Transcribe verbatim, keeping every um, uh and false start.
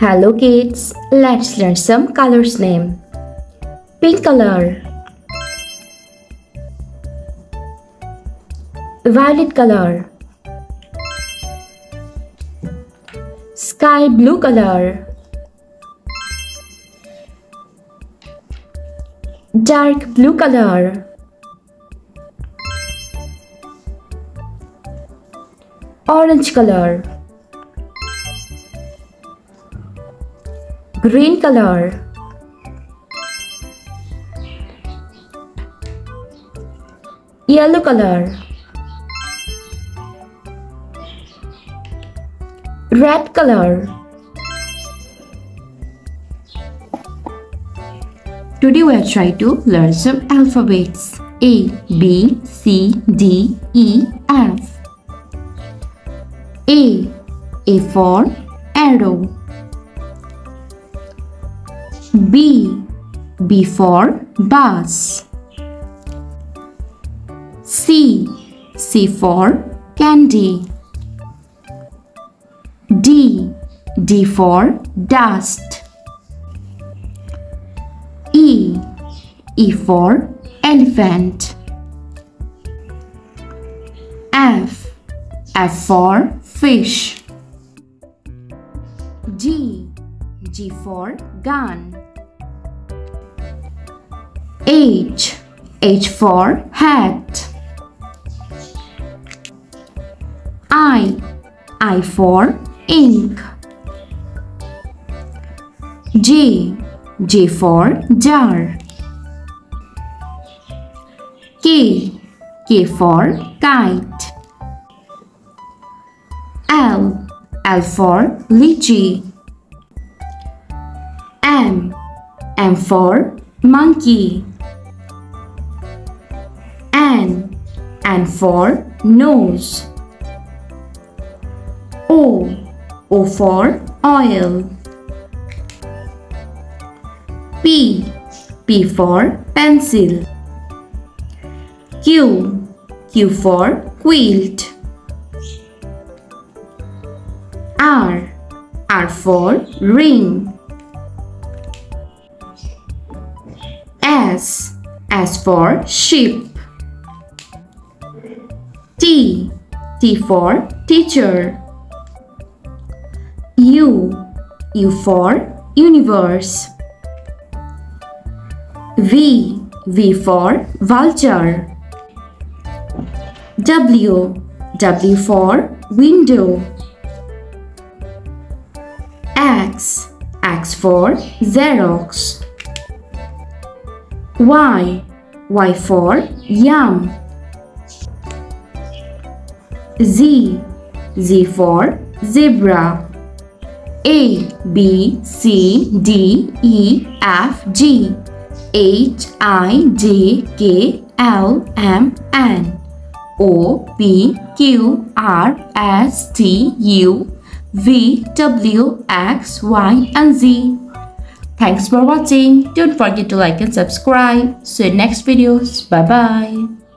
Hello kids, let's learn some colors name. Pink color, violet color, sky blue color, dark blue color, orange color, green color, yellow color, red color. Today we are trying to learn some alphabets. A, B, C, D, E, F. A. A for arrow. B. B for bus. C. C for candy. D. D for dust. E. E for elephant. F. F for fish. G. G for gun. H. H for hat. I. I for ink. J. J for jar. K. K for kite. L. L for lychee. M. M for monkey. N. N for nose. O. O for oil. P. P for pencil. Q. Q for quilt. R. R for ring. S. S for sheep. T. T for teacher. U. U for universe. V. V for vulture. W. W for window. X. X for Xerox. Y. Y for yum. Z. Z for zebra. A, B, C, D, E, F, G, H, I, J, K, L, M, N, O, P, Q, R, S, T, U, V, W, X, Y, and Z. Thanks for watching. Don't forget to like and subscribe. See you in next videos. Bye-bye.